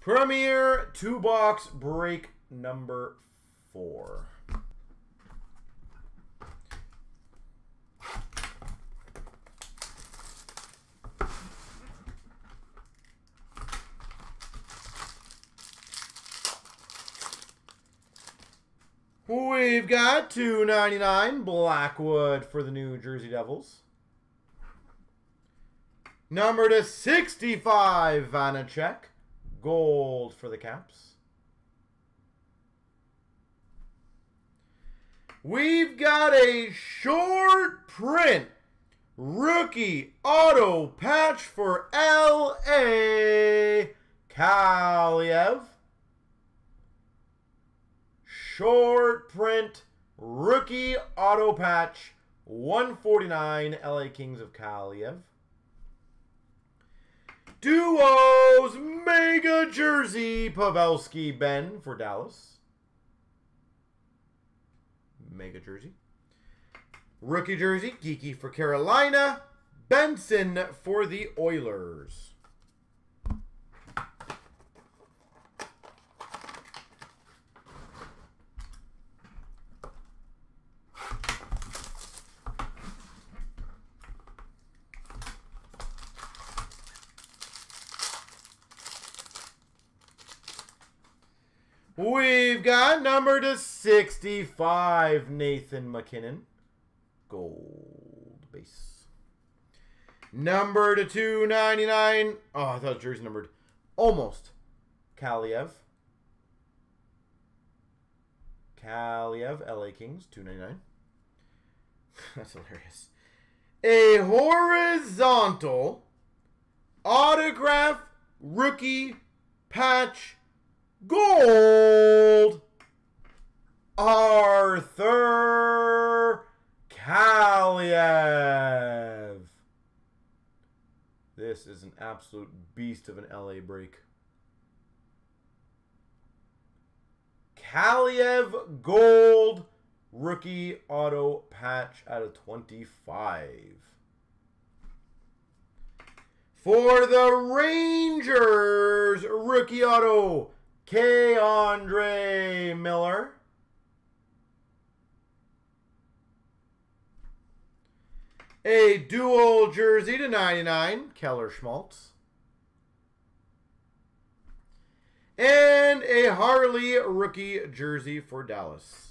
Premier 2-box break number 4. We've got $2.99 Blackwood for the New Jersey Devils. Number /65 Vanacek, gold for the Caps. We've got a short print rookie auto patch for LA, Kaliyev. Short print rookie auto patch 149 LA Kings of Kaliyev. Duos mega jersey Pavelski Ben for Dallas. Mega jersey. Rookie jersey Geeky for Carolina. Benson for the Oilers. We've got number /65, Nathan McKinnon. Gold base. Number /299. Oh, I thought jersey numbered. Almost. Kaliyev, LA Kings, $2.99. That's hilarious. A horizontal autograph rookie patch. Gold Arthur Kaliyev. This is an absolute beast of an LA break. Kaliyev gold rookie auto patch out of 25. For the Rangers rookie auto K. Andre Miller. A dual jersey /99, Keller Schmaltz. And a Harley rookie jersey for Dallas.